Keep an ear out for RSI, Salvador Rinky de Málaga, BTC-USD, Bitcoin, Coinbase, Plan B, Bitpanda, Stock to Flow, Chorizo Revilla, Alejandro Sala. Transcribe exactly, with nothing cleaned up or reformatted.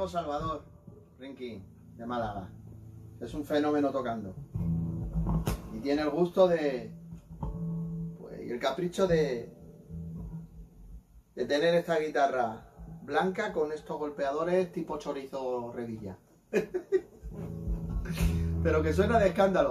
amigo Salvador Rinky de Málaga. Es un fenómeno tocando. Y tiene el gusto de... pues, y el capricho de... de tener esta guitarra blanca con estos golpeadores tipo Chorizo Revilla. Pero que suena de escándalo.